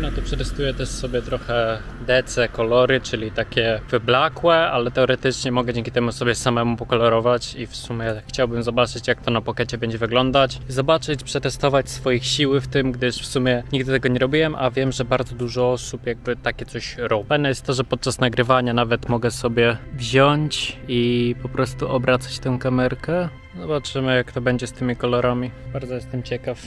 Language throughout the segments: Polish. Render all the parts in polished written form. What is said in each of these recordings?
no to przetestuję też sobie trochę DC kolory, czyli takie wyblakłe, ale teoretycznie mogę dzięki temu sobie samemu pokolorować i w sumie chciałbym zobaczyć, jak to na Pockecie będzie wyglądać. Zobaczyć, przetestować swoich siły w tym, gdyż w sumie nigdy tego nie robiłem, a wiem, że bardzo dużo osób jakby takie coś robi. Fajne jest to, że podczas nagrywania nawet mogę sobie wziąć i po prostu obracać tę kamerkę. Zobaczymy, jak to będzie z tymi kolorami. Bardzo jestem ciekaw.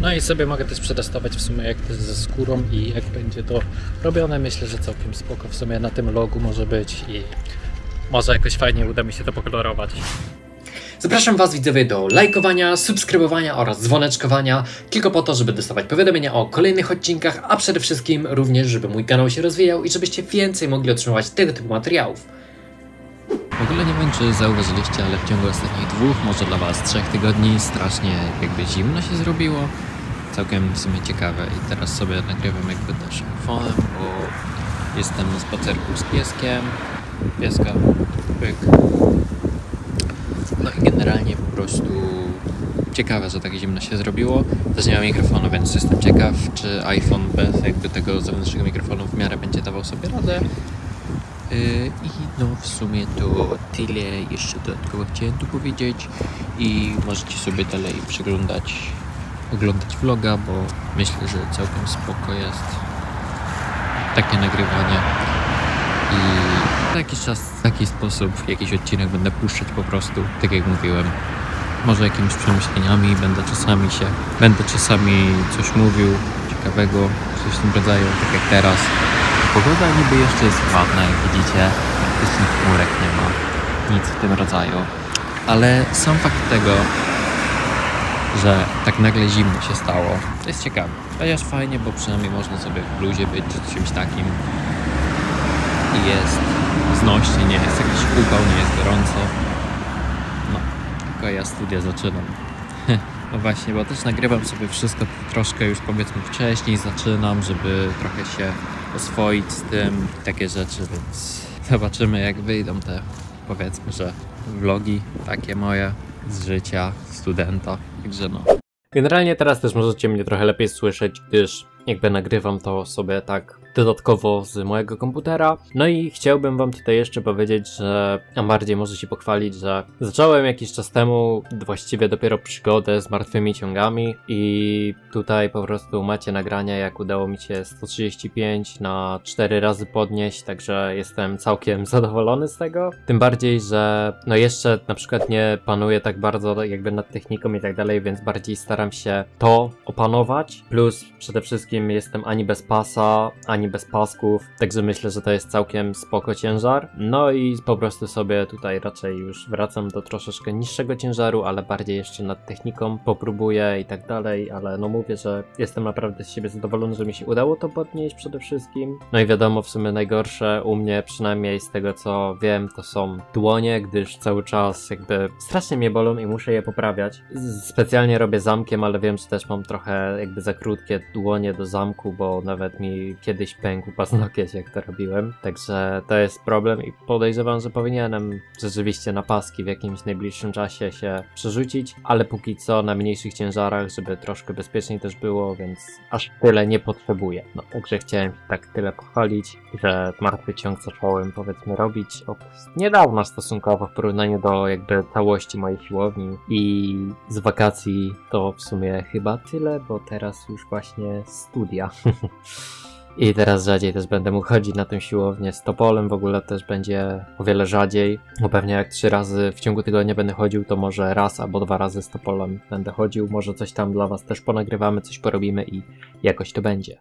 No i sobie mogę też przetestować w sumie, jak to jest ze skórą i jak będzie to robione. Myślę, że całkiem spoko w sumie na tym logu może być i może jakoś fajnie uda mi się to pokolorować. Zapraszam Was, widzowie, do lajkowania, subskrybowania oraz dzwoneczkowania, tylko po to, żeby dostawać powiadomienia o kolejnych odcinkach, a przede wszystkim również, żeby mój kanał się rozwijał i żebyście więcej mogli otrzymywać tego typu materiałów. W ogóle nie wiem, czy zauważyliście, ale w ciągu ostatnich dwóch, może dla Was trzech tygodni strasznie jakby zimno się zrobiło. Całkiem w sumie ciekawe i teraz sobie nagrywam jakby naszym fonem, bo jestem na spacerku z pieskiem. Pieska, pyk. No i generalnie po prostu ciekawe, że tak zimno się zrobiło. Też nie mam mikrofonu, więc jestem ciekaw, czy iPhone bez jakby tego zewnętrznego mikrofonu w miarę będzie dawał sobie radę. I no w sumie to tyle, jeszcze dodatkowo chciałem tu powiedzieć i możecie sobie dalej oglądać vloga, bo myślę, że całkiem spoko jest takie nagrywanie i jakiś czas, w taki sposób jakiś odcinek będę puszczać po prostu, tak jak mówiłem, może jakimiś przemyśleniami, będę czasami coś mówił ciekawego, coś w tym rodzaju, tak jak teraz. Pogoda niby jeszcze jest ładna, jak widzicie, praktycznie chmurek nie ma, nic w tym rodzaju, ale sam fakt tego, że tak nagle zimno się stało, to jest ciekawe, chociaż fajnie, bo przynajmniej można sobie w bluzie być czy czymś takim i jest znośnie, nie jest jakiś upał, nie jest gorąco, no, tylko ja studia zaczynam. No właśnie, bo też nagrywam sobie wszystko troszkę już powiedzmy wcześniej, zaczynam, żeby trochę się oswoić z tym, takie rzeczy, więc zobaczymy, jak wyjdą te, powiedzmy, że vlogi takie moje z życia studenta, także no. Generalnie teraz też możecie mnie trochę lepiej słyszeć, gdyż jakby nagrywam to sobie tak dodatkowo z mojego komputera. No i chciałbym wam tutaj jeszcze powiedzieć, że, a bardziej może się pochwalić, że zacząłem jakiś czas temu właściwie dopiero przygodę z martwymi ciągami i tutaj po prostu macie nagrania, jak udało mi się 135 na 4 razy podnieść, także jestem całkiem zadowolony z tego. Tym bardziej, że no jeszcze na przykład nie panuję tak bardzo jakby nad techniką i tak dalej, więc bardziej staram się to opanować, plus przede wszystkim jestem ani bez pasa, ani bez pasków, także myślę, że to jest całkiem spoko ciężar. No i po prostu sobie tutaj raczej już wracam do troszeczkę niższego ciężaru, ale bardziej jeszcze nad techniką popróbuję i tak dalej, ale no mówię, że jestem naprawdę z siebie zadowolony, że mi się udało to podnieść przede wszystkim. No i wiadomo, w sumie najgorsze u mnie, przynajmniej z tego co wiem, to są dłonie, gdyż cały czas jakby strasznie mnie bolą i muszę je poprawiać. Specjalnie robię zamkiem, ale wiem, że też mam trochę jakby za krótkie dłonie do zamku, bo nawet mi kiedyś pękł paznokieć, jak to robiłem, także to jest problem i podejrzewam, że powinienem rzeczywiście na paski w jakimś najbliższym czasie się przerzucić, ale póki co na mniejszych ciężarach, żeby troszkę bezpieczniej też było, więc aż tyle nie potrzebuję. No, także chciałem tak tyle pochwalić, że martwy ciąg zacząłem powiedzmy robić od niedawna stosunkowo w porównaniu do jakby całości mojej siłowni i z wakacji to w sumie chyba tyle, bo teraz już właśnie studia. I teraz rzadziej też będę mógł chodzić na tę siłownię z topolem, w ogóle też będzie o wiele rzadziej, bo pewnie jak 3 razy w ciągu tygodnia będę chodził, to może raz albo 2 razy z topolem będę chodził, może coś tam dla was też ponagrywamy, coś porobimy i jakoś to będzie.